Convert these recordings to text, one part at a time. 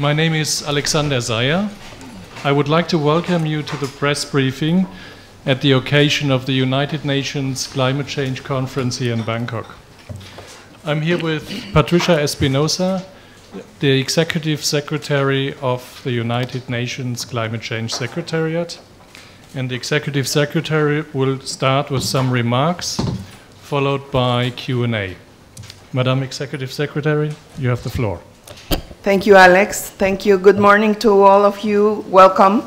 My name is Alexander Zeyer. I would like to welcome you to the press briefing at the occasion of the United Nations Climate Change Conference here in Bangkok. I'm here with Patricia Espinosa, the Executive Secretary of the United Nations Climate Change Secretariat. And the Executive Secretary will start with some remarks, followed by Q&A. Madam Executive Secretary, you have the floor. Thank you, Alex. Thank you. Good morning to all of you. Welcome.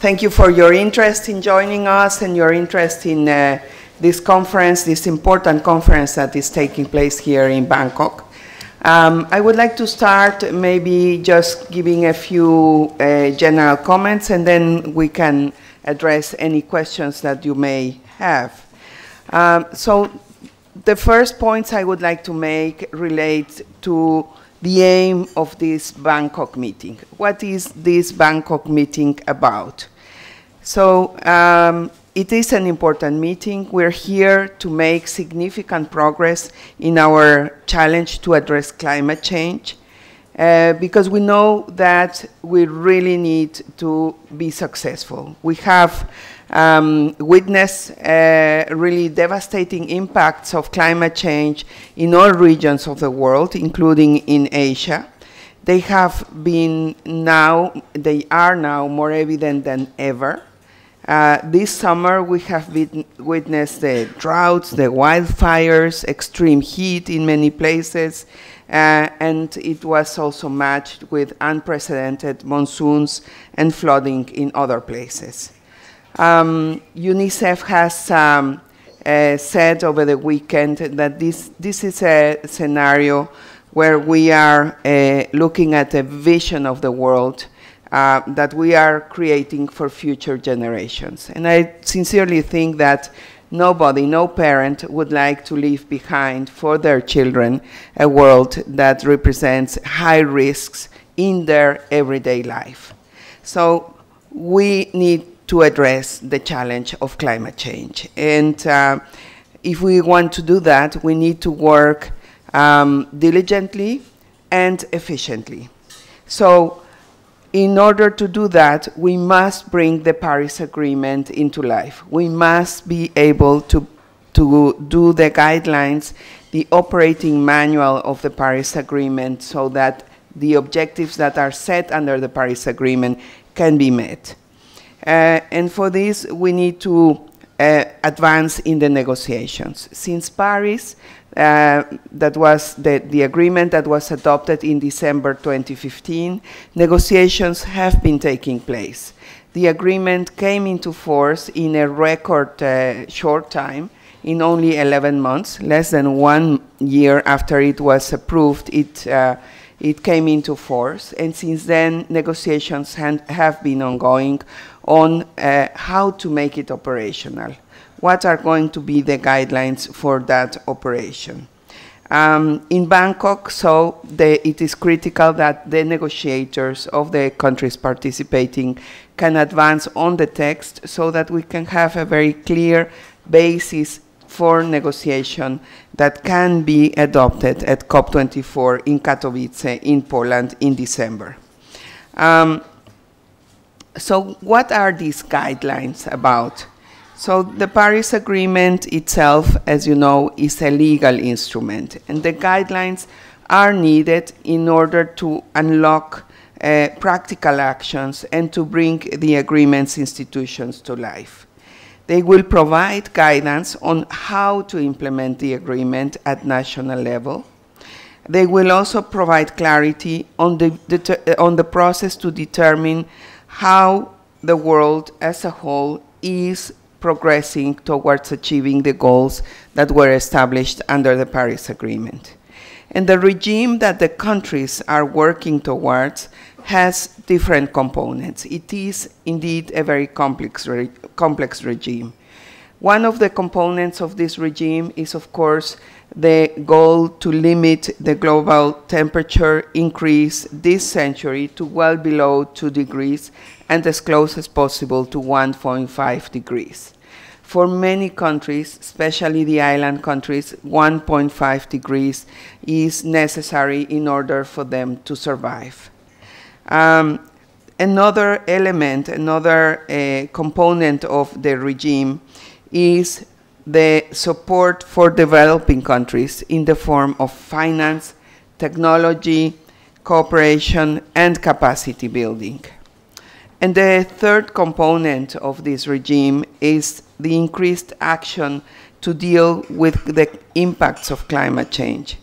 Thank you for your interest in joining us and your interest in this conference, this important conference that is taking place here in Bangkok. I would like to start maybe just giving a few general comments, and then we can address any questions that you may have. So the first points I would like to make relate to the aim of this Bangkok meeting. What is this Bangkok meeting about? So it is an important meeting. We're here to make significant progress in our challenge to address climate change because we know that we really need to be successful. We have witnessed really devastating impacts of climate change in all regions of the world, including in Asia. They are now more evident than ever. This summer we have witnessed the droughts, the wildfires, extreme heat in many places, and it was also matched with unprecedented monsoons and flooding in other places. UNICEF has said over the weekend that this is a scenario where we are looking at a vision of the world that we are creating for future generations. And I sincerely think that nobody, no parent, would like to leave behind for their children a world that represents high risks in their everyday life. So we need to address the challenge of climate change. And if we want to do that, we need to work diligently and efficiently. So in order to do that, we must bring the Paris Agreement into life. We must be able to do the guidelines, the operating manual of the Paris Agreement, so that the objectives that are set under the Paris Agreement can be met. And for this, we need to advance in the negotiations. Since Paris, that was the agreement that was adopted in December 2015, negotiations have been taking place. The agreement came into force in a record short time, in only 11 months, less than 1 year after it was approved. It came into force, and since then negotiations have been ongoing on how to make it operational. What are going to be the guidelines for that operation? In Bangkok, so it is critical that the negotiators of the countries participating can advance on the text so that we can have a very clear basis for negotiation that can be adopted at COP24 in Katowice in Poland in December. So what are these guidelines about? So the Paris Agreement itself, as you know, is a legal instrument, and the guidelines are needed in order to unlock practical actions and to bring the agreement's institutions to life. They will provide guidance on how to implement the agreement at national level. They will also provide clarity on the process to determine how the world as a whole is progressing towards achieving the goals that were established under the Paris Agreement. And the regime that the countries are working towards has different components. It is indeed a very complex regime. One of the components of this regime is, of course, the goal to limit the global temperature increase this century to well below 2 degrees and as close as possible to 1.5 degrees. For many countries, especially the island countries, 1.5 degrees is necessary in order for them to survive. Another element, another component of the regime is the support for developing countries in the form of finance, technology, cooperation, and capacity building. And the third component of this regime is the increased action to deal with the impacts of climate change.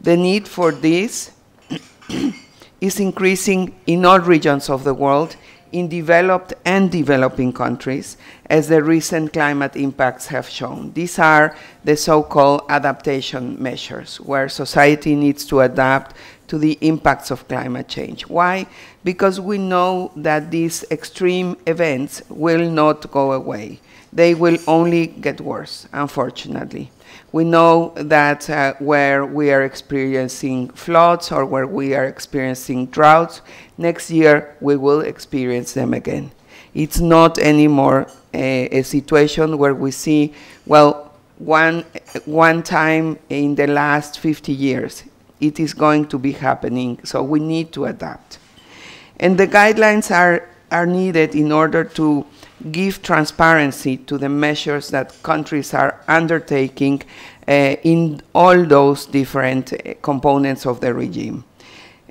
The need for this is increasing in all regions of the world, in developed and developing countries, as the recent climate impacts have shown. These are the so-called adaptation measures, where society needs to adapt to the impacts of climate change. Why? Because we know that these extreme events will not go away. They will only get worse, unfortunately. We know that where we are experiencing floods or where we are experiencing droughts, next year we will experience them again. It's not anymore a situation where we see, well, one time in the last 50 years. It is going to be happening, so we need to adapt. And the guidelines are needed in order to give transparency to the measures that countries are undertaking in all those different components of the regime.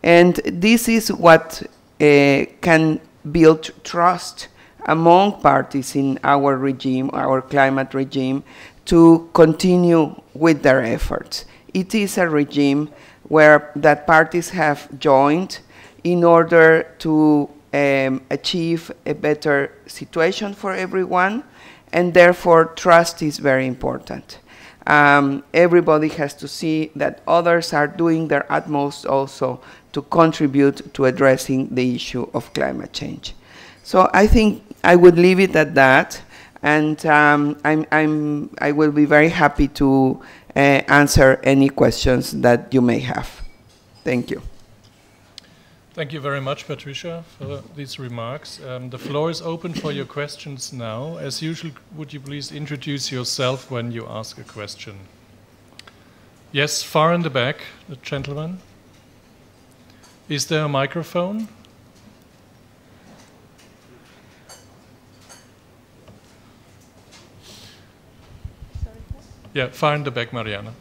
And this is what can build trust among parties in our regime, our climate regime, to continue with their efforts. It is a regime where that parties have joined in order to achieve a better situation for everyone, and therefore trust is very important. Everybody has to see that others are doing their utmost also to contribute to addressing the issue of climate change. So I think I would leave it at that, and I will be very happy to answer any questions that you may have. Thank you. Thank you very much, Patricia, for these remarks. The floor is open for your questions now. As usual, would you please introduce yourself when you ask a question? Yes, far in the back, the gentleman. Is there a microphone? Yeah, far in the back, Mariana.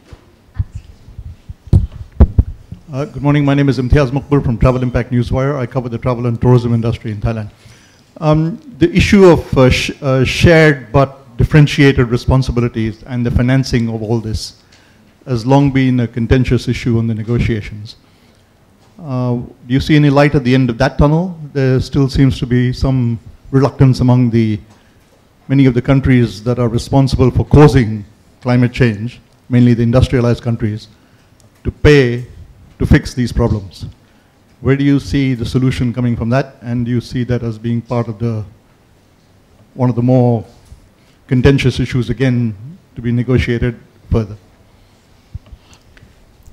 Good morning. My name is Imtiaz Maqbool from Travel Impact Newswire. I cover the travel and tourism industry in Thailand. The issue of shared but differentiated responsibilities and the financing of all this has long been a contentious issue on the negotiations. Do you see any light at the end of that tunnel? There still seems to be some reluctance among the many of the countries that are responsible for causing climate change, mainly the industrialized countries, to pay to fix these problems. Where do you see the solution coming from that? And do you see that as being part of the, one of the more contentious issues, again, to be negotiated further?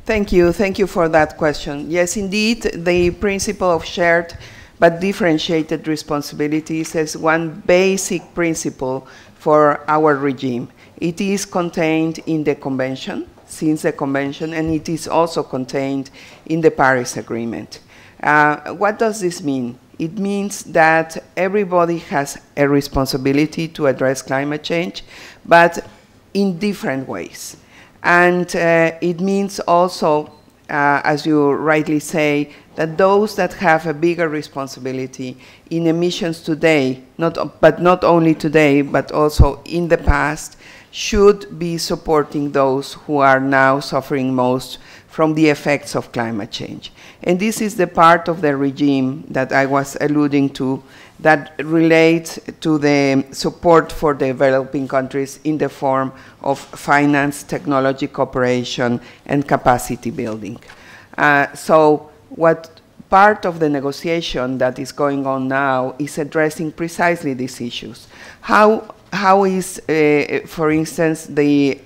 Thank you. Thank you for that question. Yes, indeed, the principle of shared but differentiated responsibilities is one basic principle for our regime. It is contained in the convention, since the convention, and it is also contained in the Paris Agreement. What does this mean? It means that everybody has a responsibility to address climate change, but in different ways. And it means also, as you rightly say, that those that have a bigger responsibility in emissions today, but not only today, but also in the past, should be supporting those who are now suffering most from the effects of climate change. And this is the part of the regime that I was alluding to that relates to the support for developing countries in the form of finance, technology cooperation, and capacity building. So what part of the negotiation that is going on now is addressing precisely these issues. How is, for instance, the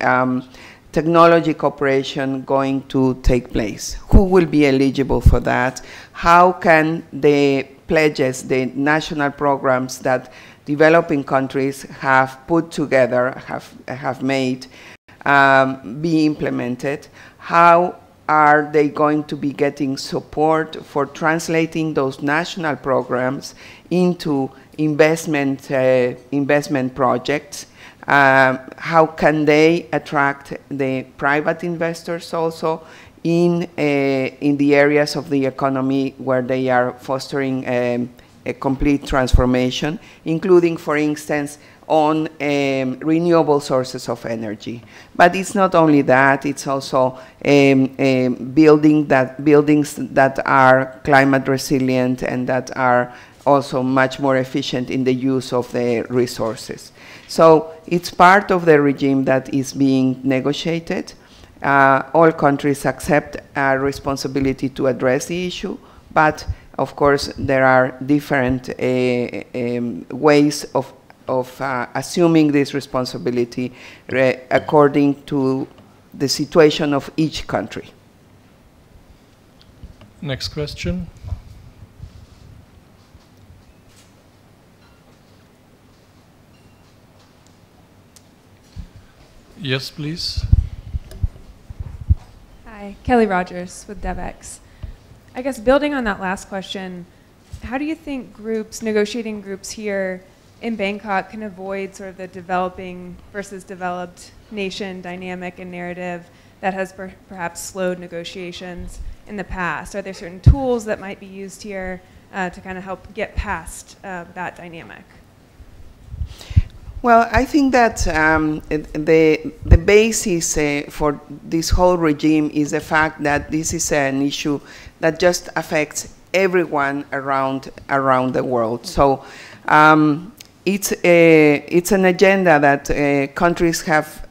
technology cooperation going to take place? Who will be eligible for that? How can the pledges, the national programs that developing countries have put together, have made, be implemented? How are they going to be getting support for translating those national programs into investment projects? How can they attract the private investors also in the areas of the economy where they are fostering a complete transformation, including, for instance, on renewable sources of energy. But it's not only that, it's also buildings that are climate resilient and that are also much more efficient in the use of the resources. So it's part of the regime that is being negotiated. All countries accept a responsibility to address the issue, but of course there are different ways of assuming this responsibility according to the situation of each country. Next question. Yes, please. Hi, Kelly Rogers with DevEx. I guess building on that last question, how do you think groups, negotiating groups here in Bangkok can avoid sort of the developing versus developed nation dynamic and narrative that has perhaps slowed negotiations in the past? Are there certain tools that might be used here to kind of help get past that dynamic? Well, I think that the basis for this whole regime is the fact that this is an issue that just affects everyone around the world. So it's an agenda that countries have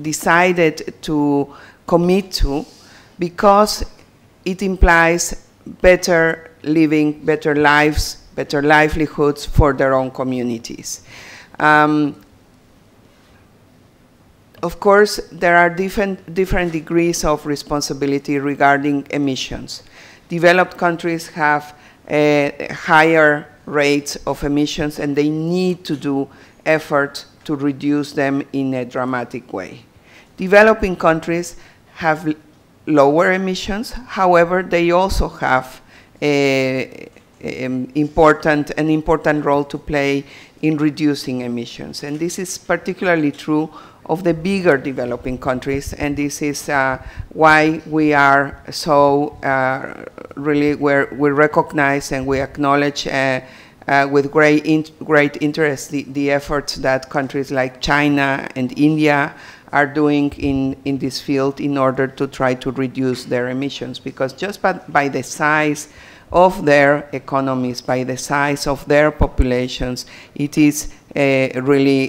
decided to commit to because it implies better living, better lives, better livelihoods for their own communities. Of course, there are different degrees of responsibility regarding emissions. Developed countries have higher rates of emissions, and they need to do effort to reduce them in a dramatic way. Developing countries have lower emissions. However, they also have an important role to play in reducing emissions. And this is particularly true of the bigger developing countries, and this is why we are so really where we recognize and we acknowledge with great interest the efforts that countries like China and India are doing in this field in order to try to reduce their emissions, because just by the size of their economies, by the size of their populations, it is really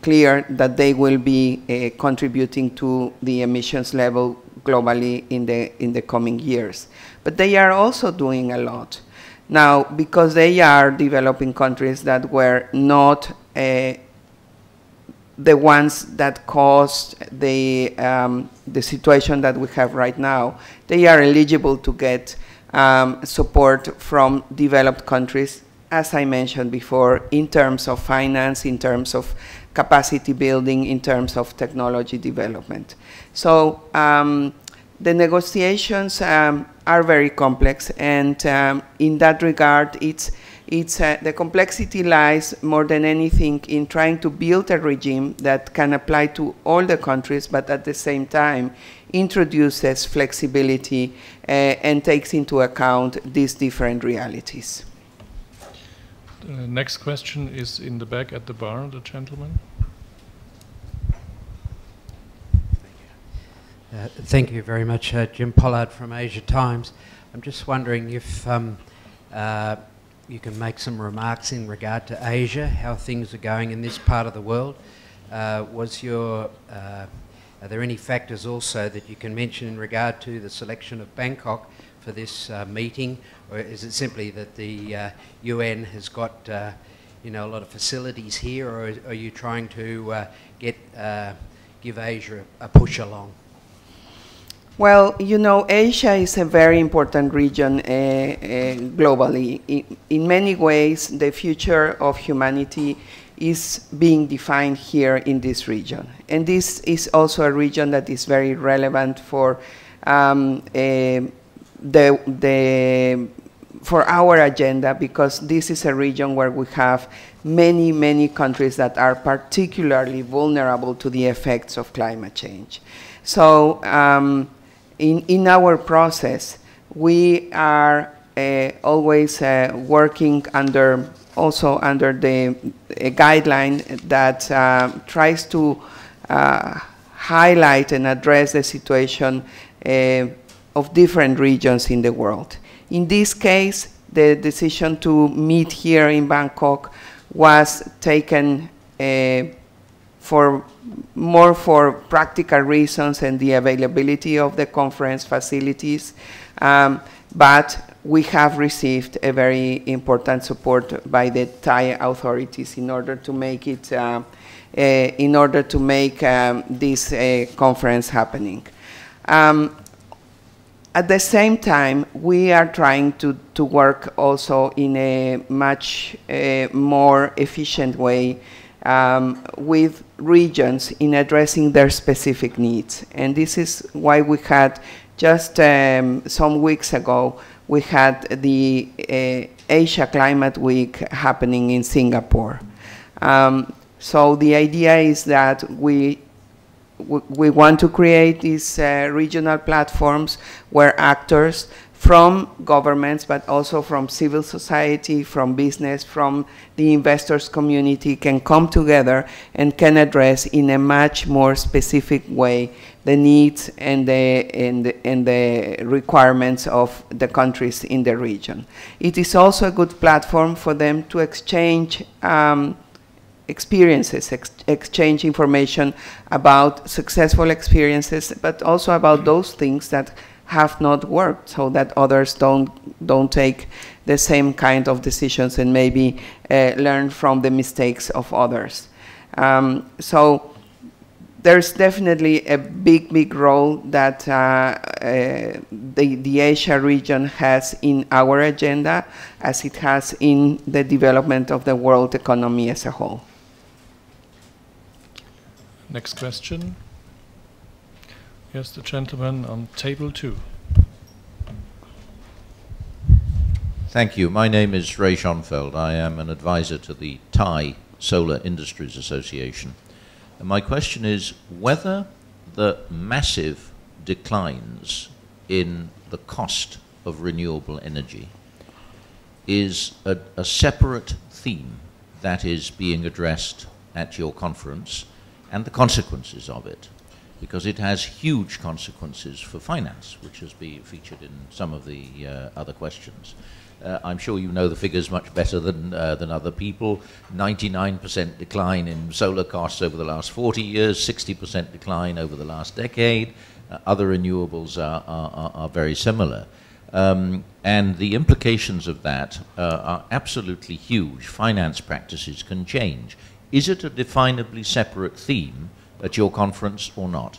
clear that they will be contributing to the emissions level globally in the coming years. But they are also doing a lot. Now, because they are developing countries that were not the ones that caused the situation that we have right now, they are eligible to get support from developed countries, as I mentioned before, in terms of finance, in terms of capacity building, in terms of technology development. So the negotiations are very complex, and in that regard, the complexity lies more than anything in trying to build a regime that can apply to all the countries, but at the same time introduces flexibility and takes into account these different realities. The next question is in the back at the bar, the gentleman. Thank you very much. Jim Pollard from Asia Times. I'm just wondering if you can make some remarks in regard to Asia, how things are going in this part of the world. Are there any factors also that you can mention in regard to the selection of Bangkok for this meeting, or is it simply that the UN has got a lot of facilities here, or are you trying to give Asia a push along? Well, you know, Asia is a very important region globally. In many ways, the future of humanity is being defined here in this region. And this is also a region that is very relevant for for our agenda, because this is a region where we have many, many countries that are particularly vulnerable to the effects of climate change. So in our process, we are always working also under the guideline that tries to highlight and address the situation of different regions in the world. In this case, the decision to meet here in Bangkok was taken more for practical reasons and the availability of the conference facilities, but we have received a very important support by the Thai authorities in order to make it, this conference happening. At the same time, we are trying to work also in a much more efficient way with regions in addressing their specific needs. And this is why we had just some weeks ago, we had the Asia Climate Week happening in Singapore. So the idea is that we want to create these regional platforms where actors from governments, but also from civil society, from business, from the investors community can come together and can address in a much more specific way the needs and the requirements of the countries in the region. It is also a good platform for them to exchange experiences, exchange information about successful experiences, but also about those things that have not worked, so that others don't take the same kind of decisions and maybe learn from the mistakes of others. So there's definitely a big, big role that the Asia region has in our agenda, as it has in the development of the world economy as a whole. Next question. Yes, the gentleman on table 2. Thank you. My name is Ray Schoenfeld. I am an advisor to the Thai Solar Industries Association. And my question is whether the massive declines in the cost of renewable energy is a separate theme that is being addressed at your conference and the consequences of it, because it has huge consequences for finance, which has been featured in some of the other questions. I'm sure you know the figures much better than other people. 99% decline in solar costs over the last 40 years, 60% decline over the last decade. Other renewables are very similar. And the implications of that are absolutely huge. Finance practices can change. Is it a definably separate theme at your conference or not?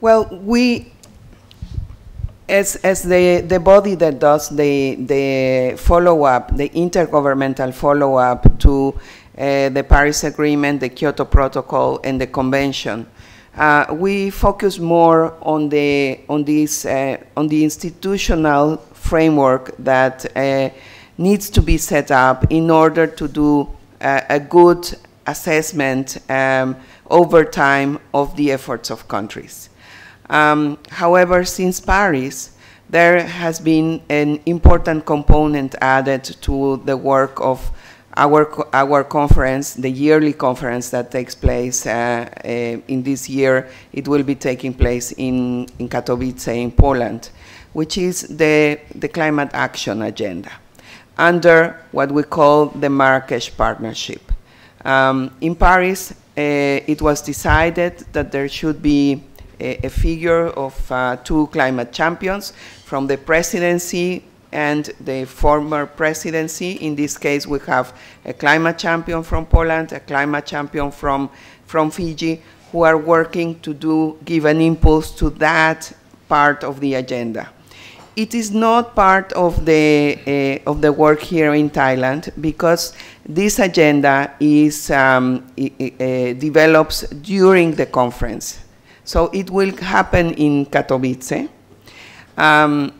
Well, we, as the body that does the follow-up, the intergovernmental follow-up to the Paris Agreement, the Kyoto Protocol, and the Convention, we focus more on the institutional framework that needs to be set up in order to do a good assessment over time of the efforts of countries. However, since Paris, there has been an important component added to the work of our conference, the yearly conference that takes place in this year. It will be taking place in Katowice in Poland, which is the climate action agenda under what we call the Marrakech Partnership. In Paris, it was decided that there should be a figure of 2 climate champions from the presidency and the former presidency. In this case, we have a climate champion from Poland, a climate champion from Fiji, who are working to give an impulse to that part of the agenda. It is not part of the work here in Thailand, because this agenda is develops during the conference. So it will happen in Katowice. The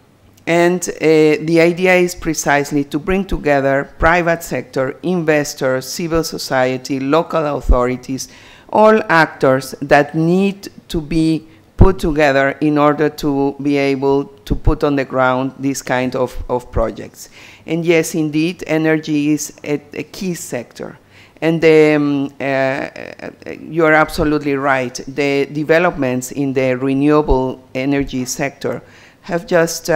idea is precisely to bring together private sector, investors, civil society, local authorities, all actors that need to be put together in order to be able to put on the ground these kind of projects. And yes, indeed, energy is a key sector. And you're absolutely right. The developments in the renewable energy sector have just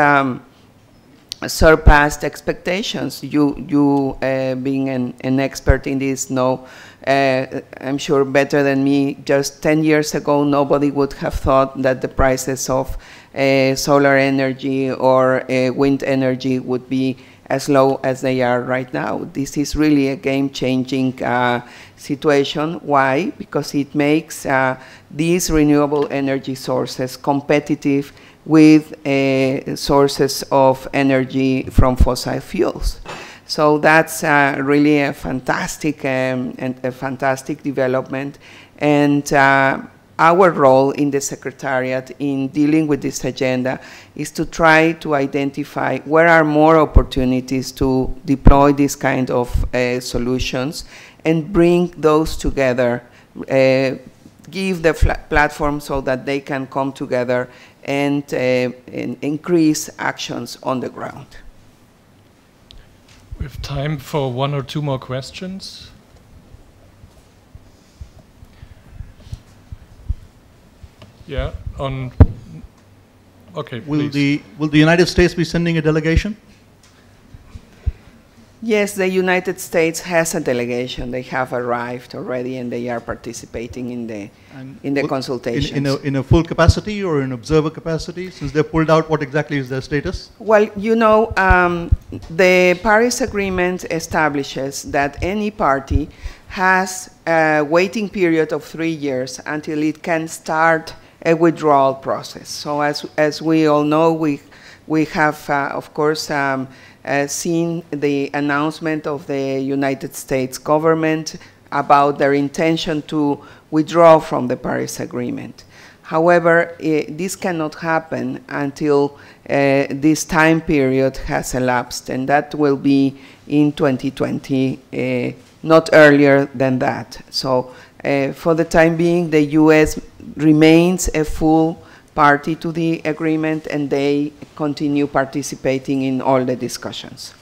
surpassed expectations. You being an expert in this, know, I'm sure better than me, just 10 years ago, nobody would have thought that the prices of solar energy or wind energy would be as low as they are right now. This is really a game-changing situation. Why? Because it makes these renewable energy sources competitive with sources of energy from fossil fuels. So that's really a fantastic development. And our role in the Secretariat in dealing with this agenda is to try to identify where are more opportunities to deploy this kind of solutions and bring those together, give the platform so that they can come together and increase actions on the ground. We have time for one or two more questions. Yeah, okay, please. Will the United States be sending a delegation? Yes, the United States has a delegation. They have arrived already, and they are participating in the consultations. In a full capacity or an observer capacity? Since they're pulled out, what exactly is their status? Well, you know, the Paris Agreement establishes that any party has a waiting period of 3 years until it can start a withdrawal process. So as we all know, we have, of course, seen the announcement of the United States government about their intention to withdraw from the Paris Agreement. However, this cannot happen until this time period has elapsed, and that will be in 2020, not earlier than that. So for the time being, the US remains a full party to the agreement, and they continue participating in all the discussions.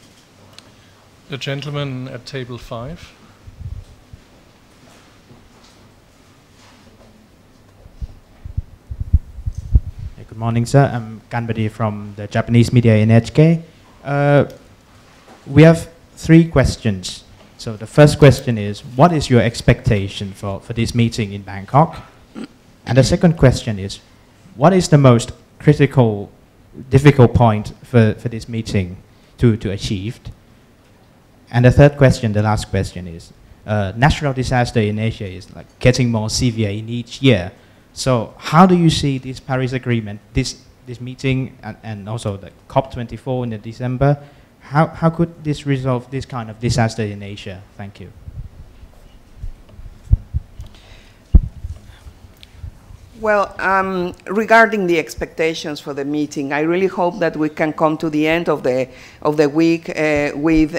The gentleman at table 5. Good morning, sir. I'm Kanbadi from the Japanese media NHK. We have 3 questions. So the first question is, what is your expectation for this meeting in Bangkok? And the second question is, what is the most critical, difficult point for this meeting to achieve? And the third question, the last question is, natural disaster in Asia is like getting more severe in each year. So how do you see this Paris Agreement, this meeting, and also the COP24 in December? How could this resolve this kind of disaster in Asia? Thank you. Well, regarding the expectations for the meeting, I really hope that we can come to the end of the week with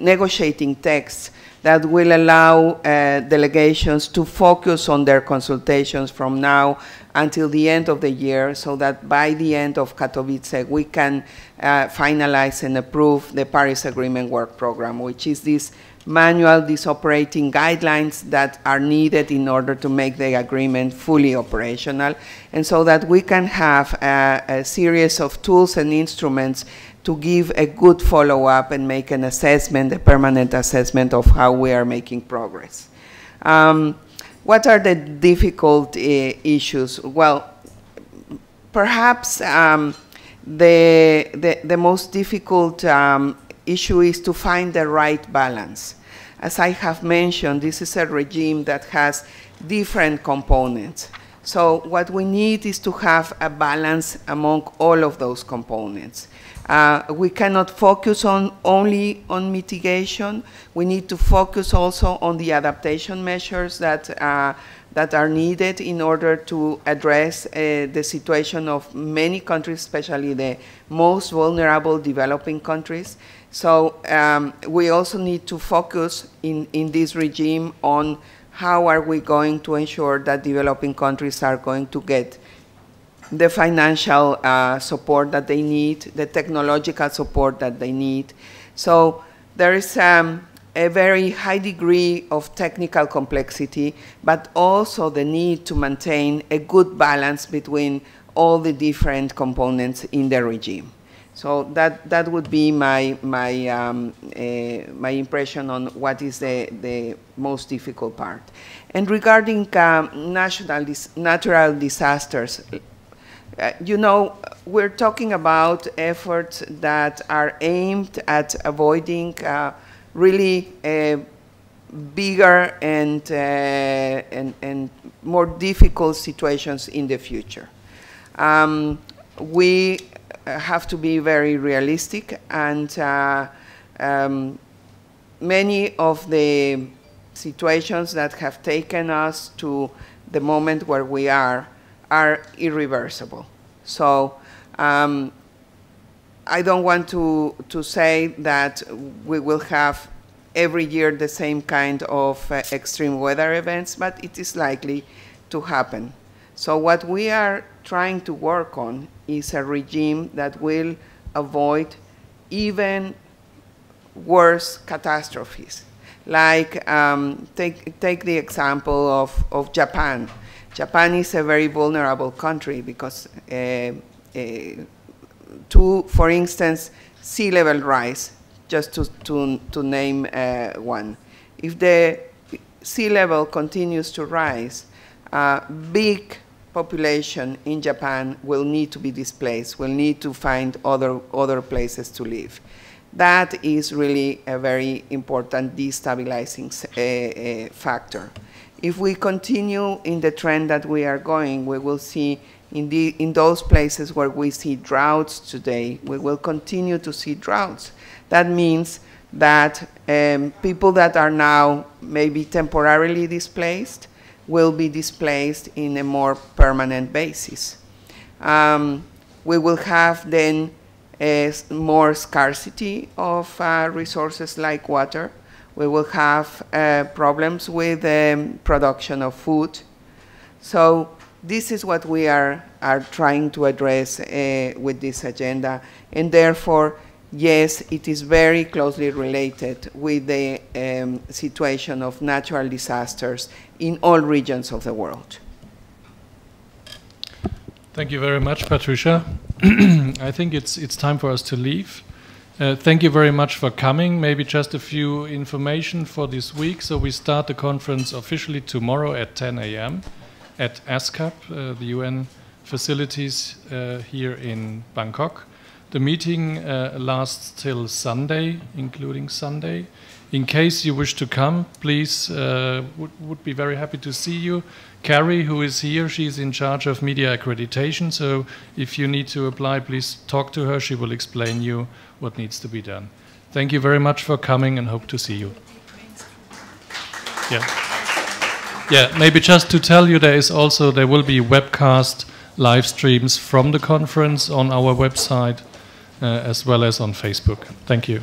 negotiating texts that will allow delegations to focus on their consultations from now until the end of the year, so that by the end of Katowice we can finalize and approve the Paris Agreement work program, which is this manual, these operating guidelines that are needed in order to make the agreement fully operational, and so that we can have a series of tools and instruments to give a good follow-up and make an assessment, a permanent assessment of how we are making progress. What are the difficult issues? Well, perhaps the most difficult issue is to find the right balance. As I have mentioned, this is a regime that has different components. So what we need is to have a balance among all of those components. We cannot focus only on mitigation. We need to focus also on the adaptation measures that that are needed in order to address the situation of many countries, especially the most vulnerable developing countries. So we also need to focus in this regime on how are we going to ensure that developing countries are going to get the financial support that they need, the technological support that they need. So there is a very high degree of technical complexity, but also the need to maintain a good balance between all the different components in the regime. So that would be my impression on what is the most difficult part. And regarding natural disasters, you know, we're talking about efforts that are aimed at avoiding really bigger and more difficult situations in the future. We have to be very realistic, and many of the situations that have taken us to the moment where we are irreversible. So I don't want to say that we will have every year the same kind of extreme weather events, but it is likely to happen. So what we are trying to work on is a regime that will avoid even worse catastrophes. Like, take the example of Japan. Japan is a very vulnerable country because for instance, sea level rise, just to name one. If the sea level continues to rise, big population in Japan will need to be displaced, will need to find other places to live. That is really a very important destabilizing factor. If we continue in the trend that we are going, we will see in those places where we see droughts today, we will continue to see droughts. That means that people that are now maybe temporarily displaced will be displaced in a more permanent basis. We will have then more scarcity of resources like water. We will have problems with production of food. So this is what we are trying to address with this agenda. And therefore, yes, it is very closely related with the situation of natural disasters in all regions of the world. Thank you very much, Patricia. I think it's time for us to leave. Thank you very much for coming. Maybe just a few information for this week. So we start the conference officially tomorrow at 10 a.m. at ESCAP, the UN facilities here in Bangkok. The meeting lasts till Sunday, including Sunday. In case you wish to come, please, would be very happy to see you. Carrie, who is here, she's in charge of media accreditation, so if you need to apply, please talk to her. She will explain you what needs to be done. Thank you very much for coming and hope to see you. Yeah, maybe just to tell you, there will be webcast live streams from the conference on our website as well as on Facebook. Thank you.